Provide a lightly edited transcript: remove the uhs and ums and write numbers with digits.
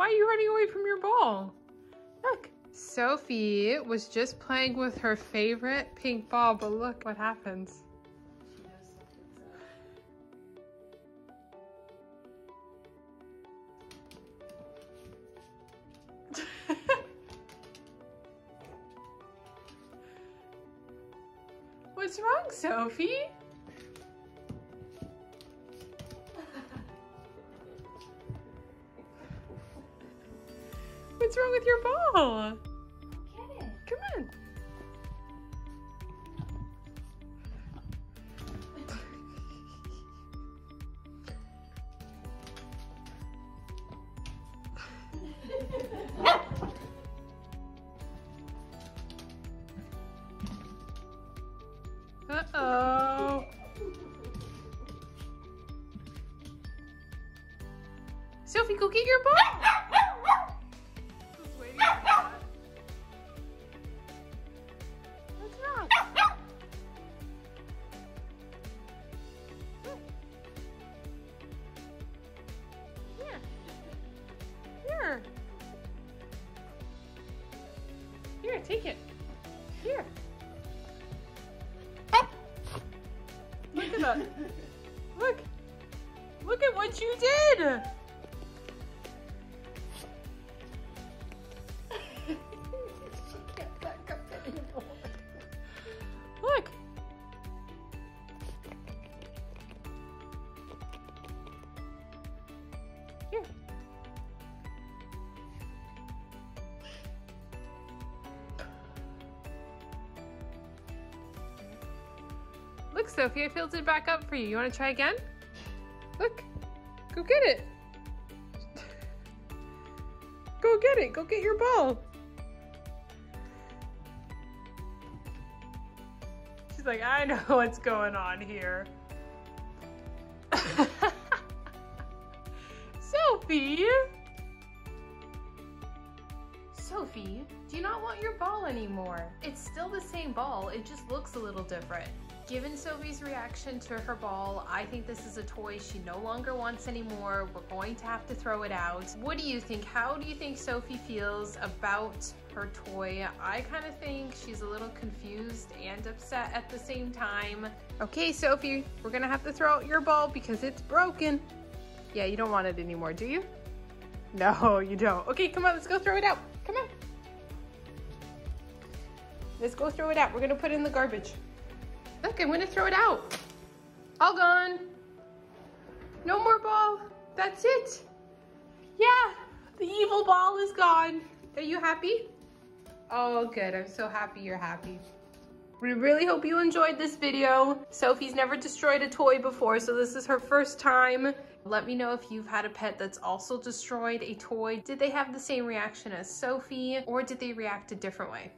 Why are you running away from your ball? Look, Sophie was just playing with her favorite pink ball, but look what happens. What's wrong, Sophie? What's wrong with your ball? Get it. Come on. Uh-oh. Sophie, go get your ball. Here, take it. Here. Look at that. Look. Look at what you did. Look. Here. Look, Sophie, I filled it back up for you. You want to try again? Look, go get it. Go get it. Go get your ball. She's like, I know what's going on here. Sophie. Sophie, do you not want your ball anymore? It's still the same ball. It just looks a little different. Given Sophie's reaction to her ball, I think this is a toy she no longer wants anymore. We're going to have to throw it out. What do you think? How do you think Sophie feels about her toy? I kind of think she's a little confused and upset at the same time. Okay, Sophie, we're gonna have to throw out your ball because it's broken. Yeah, you don't want it anymore, do you? No, you don't. Okay, come on, let's go throw it out. Come on. Let's go throw it out. We're gonna put it in the garbage. Look, I'm going to throw it out. All gone. No more ball. That's it. Yeah, the evil ball is gone. Are you happy? Oh, good. I'm so happy you're happy. We really hope you enjoyed this video. Sophie's never destroyed a toy before, so this is her first time. Let me know if you've had a pet that's also destroyed a toy. Did they have the same reaction as Sophie, or did they react a different way?